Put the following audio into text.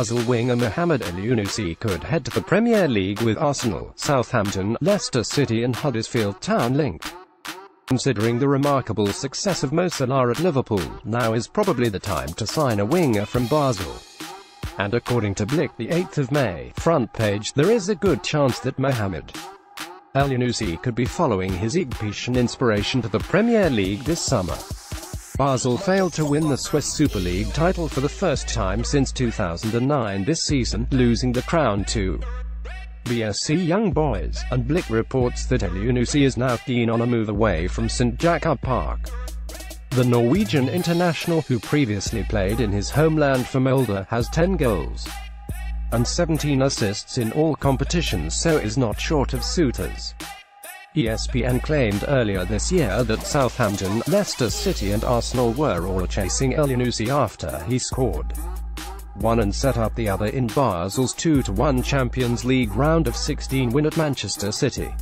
Basel winger Mohamed Elyounoussi could head to the Premier League with Arsenal, Southampton, Leicester City and Huddersfield Town Link. Considering the remarkable success of Mo Salah at Liverpool, now is probably the time to sign a winger from Basel. And according to Blick, the 8th of May, front page, there is a good chance that Mohamed Elyounoussi could be following his Egyptian inspiration to the Premier League this summer. Basel failed to win the Swiss Super League title for the first time since 2009 this season, losing the crown to BSC Young Boys, and Blick reports that Elyounoussi is now keen on a move away from St. Jakob Park. The Norwegian international, who previously played in his homeland for Molde, has 10 goals and 17 assists in all competitions, so is not short of suitors. ESPN claimed earlier this year that Southampton, Leicester City and Arsenal were all chasing Elyounoussi after he scored one and set up the other in Basel's 2-1 Champions League round of 16 win at Manchester City.